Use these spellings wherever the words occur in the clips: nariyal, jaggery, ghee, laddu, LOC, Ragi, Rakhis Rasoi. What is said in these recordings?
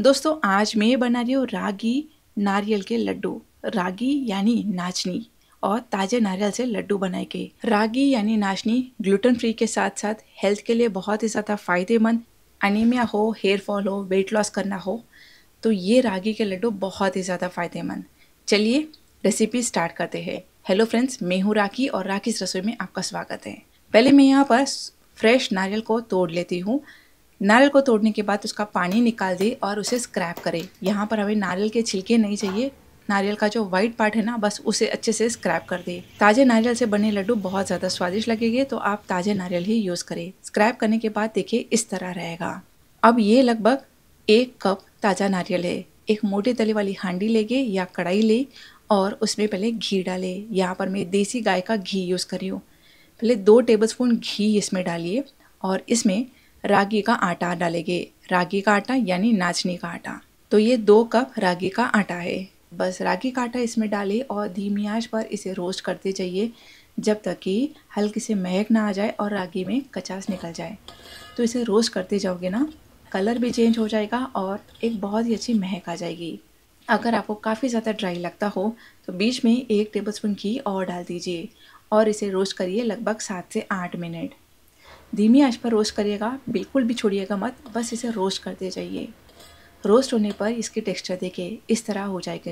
दोस्तों आज मैं बना रही हूँ रागी नारियल के लड्डू। रागी यानी नाचनी और ताज़े नारियल से लड्डू बनाए गए। रागी यानी नाचनी ग्लूटेन फ्री के साथ साथ हेल्थ के लिए बहुत ही ज़्यादा फायदेमंद। एनीमिया हो, हेयर फॉल हो, वेट लॉस करना हो तो ये रागी के लड्डू बहुत ही ज़्यादा फायदेमंद। चलिए रेसिपी स्टार्ट करते हैं। हेलो फ्रेंड्स, मैं हूँ राखी और राखीस रसोई में आपका स्वागत है। पहले मैं यहाँ पर फ्रेश नारियल को तोड़ लेती हूँ। नारियल को तोड़ने के बाद उसका पानी निकाल दे और उसे स्क्रैप करें। यहाँ पर हमें नारियल के छिलके नहीं चाहिए, नारियल का जो वाइट पार्ट है ना, बस उसे अच्छे से स्क्रैप कर दे। ताज़े नारियल से बने लड्डू बहुत ज़्यादा स्वादिष्ट लगेंगे तो आप ताज़े नारियल ही यूज़ करें। स्क्रैप करने के बाद देखिए इस तरह रहेगा। अब ये लगभग 1 कप ताज़ा नारियल है। एक मोटे तले वाली हांडी लेंगे या कढ़ाई ले और उसमें पहले घी डालें। यहाँ पर मैं देसी गाय का घी यूज़ कर रही हूँ। पहले 2 टेबल स्पून घी इसमें डालिए और इसमें रागी का आटा डालेंगे। रागी का आटा यानी नाचनी का आटा, तो ये 2 कप रागी का आटा है। बस रागी का आटा इसमें डालें और धीमी आंच पर इसे रोस्ट करते जाइए जब तक कि हल्की से महक ना आ जाए और रागी में कचास निकल जाए। तो इसे रोस्ट करते जाओगे ना, कलर भी चेंज हो जाएगा और एक बहुत ही अच्छी महक आ जाएगी। अगर आपको काफ़ी ज़्यादा ड्राई लगता हो तो बीच में 1 टेबल स्पून घी और डाल दीजिए और इसे रोस्ट करिए लगभग 7 से 8 मिनट। धीमी आंच पर रोस्ट करिएगा, बिल्कुल भी छोड़िएगा मत, बस इसे रोस्ट करते जाइए। रोस्ट होने पर इसकी टेक्सचर देखिए इस तरह हो जाएगा।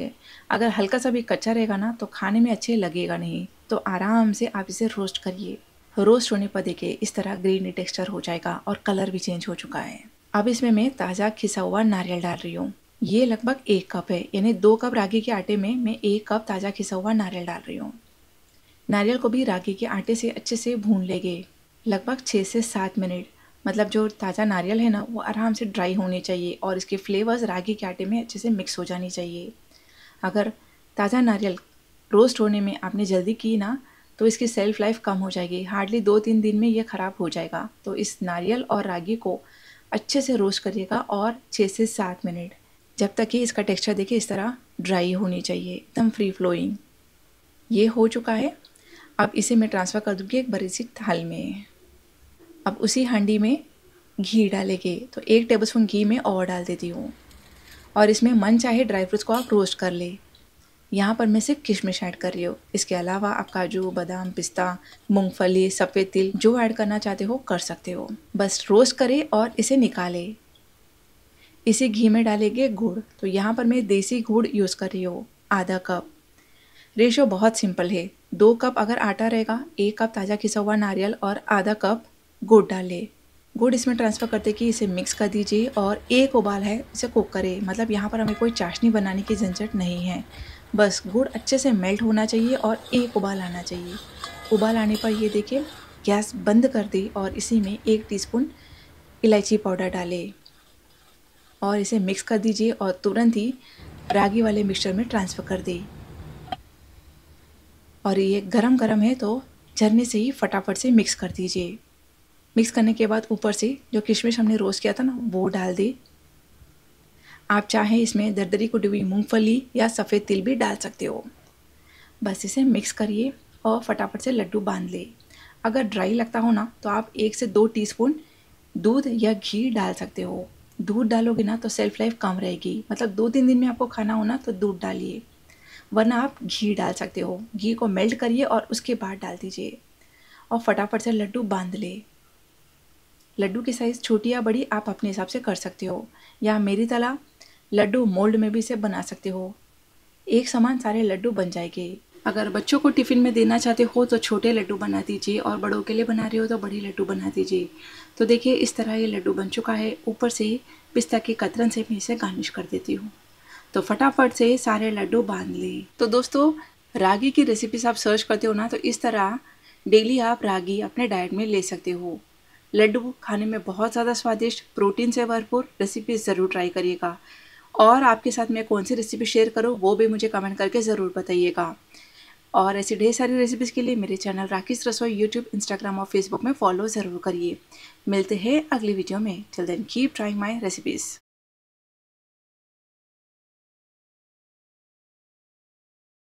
अगर हल्का सा भी कच्चा रहेगा ना तो खाने में अच्छे लगेगा नहीं, तो आराम से आप इसे रोस्ट करिए। रोस्ट होने पर देखिए इस तरह ग्रीनी टेक्सचर हो जाएगा और कलर भी चेंज हो चुका है। अब इसमें मैं ताज़ा खिसा हुआ नारियल डाल रही हूँ। ये लगभग 1 कप है, यानी 2 कप रागी के आटे में मैं 1 कप ताज़ा खिसा हुआ नारियल डाल रही हूँ। नारियल को भी रागी के आटे से अच्छे से भून लेंगे लगभग 6 से 7 मिनट। मतलब जो ताज़ा नारियल है ना वो आराम से ड्राई होने चाहिए और इसके फ्लेवर्स रागी के आटे में अच्छे से मिक्स हो जानी चाहिए। अगर ताज़ा नारियल रोस्ट होने में आपने जल्दी की ना तो इसकी सेल्फ लाइफ कम हो जाएगी। हार्डली 2-3 दिन में ये ख़राब हो जाएगा। तो इस नारियल और रागी को अच्छे से रोस्ट करिएगा और 6 से 7 मिनट, जब तक कि इसका टेक्स्चर देखिए इस तरह ड्राई होनी चाहिए, एकदम फ्री फ्लोइंग। ये हो चुका है। अब इसे मैं ट्रांसफ़र कर दूँगी एक बड़ी सी थाल में। अब उसी हांडी में घी डालेंगे, तो 1 टेबल स्पून घी में और डाल देती हूँ और इसमें मन चाहे ड्राई फ्रूट्स को आप रोस्ट कर ले। यहाँ पर मैं सिर्फ किशमिश ऐड कर रही हूँ। इसके अलावा आप काजू, बादाम, पिस्ता, मूंगफली, सफ़ेद तिल जो ऐड करना चाहते हो कर सकते हो। बस रोस्ट करें और इसे निकालें। इसी घी में डालेंगे गुड़, तो यहाँ पर मैं देसी गुड़ यूज़ कर रही हूँ, ½ कप। रेशो बहुत सिंपल है, 2 कप अगर आटा रहेगा, 1 कप ताज़ा खिसा हुआ नारियल और ½ कप गुड़ डालें। गुड़ इसमें ट्रांसफ़र करते कि इसे मिक्स कर दीजिए और 1 उबाल है इसे कुक करें। मतलब यहाँ पर हमें कोई चाशनी बनाने की झंझट नहीं है, बस गुड़ अच्छे से मेल्ट होना चाहिए और 1 उबाल आना चाहिए। उबाल आने पर ये देखिए गैस बंद कर दी और इसी में 1 टीस्पून इलायची पाउडर डालें और इसे मिक्स कर दीजिए और तुरंत ही रागी वाले मिक्सचर में ट्रांसफ़र कर दें। और ये गरम गरम है तो झरने से ही फटाफट से मिक्स कर दीजिए। मिक्स करने के बाद ऊपर से जो किशमिश हमने रोस्ट किया था ना वो डाल दी। आप चाहे इसमें दरदरी कुटी हुई मूँगफली या सफ़ेद तिल भी डाल सकते हो। बस इसे मिक्स करिए और फटाफट से लड्डू बांध ले। अगर ड्राई लगता हो ना तो आप 1 से 2 टीस्पून दूध या घी डाल सकते हो। दूध डालोगे ना तो सेल्फ लाइफ कम रहेगी, मतलब 2-3 दिन में आपको खाना हो ना तो दूध डालिए, वरना आप घी डाल सकते हो। घी को मेल्ट करिए और उसके बाद डाल दीजिए और फटाफट से लड्डू बांध ले। लड्डू की साइज़ छोटी या बड़ी आप अपने हिसाब से कर सकते हो, या मेरी तरह लड्डू मोल्ड में भी इसे बना सकते हो। एक समान सारे लड्डू बन जाएंगे। अगर बच्चों को टिफ़िन में देना चाहते हो तो छोटे लड्डू बना दीजिए और बड़ों के लिए बना रहे हो तो बड़े लड्डू बना दीजिए। तो देखिए इस तरह ये लड्डू बन चुका है। ऊपर से पिस्ता के कतरन से मैं इसे गार्निश कर देती हूँ। तो फटाफट से सारे लड्डू बांध लें। तो दोस्तों रागी की रेसिपीज आप सर्च करते हो ना तो इस तरह डेली आप रागी अपने डाइट में ले सकते हो। लड्डू खाने में बहुत ज़्यादा स्वादिष्ट, प्रोटीन से भरपूर। रेसिपी ज़रूर ट्राई करिएगा और आपके साथ मैं कौन सी रेसिपी शेयर करूँ वो भी मुझे कमेंट करके ज़रूर बताइएगा। और ऐसी ढेर सारी रेसिपीज़ के लिए मेरे channel Rakhi's Rasoi YouTube, Instagram और फेसबुक में फॉलो ज़रूर करिए। मिलते हैं अगली वीडियो में। Till then keep trying my recipes.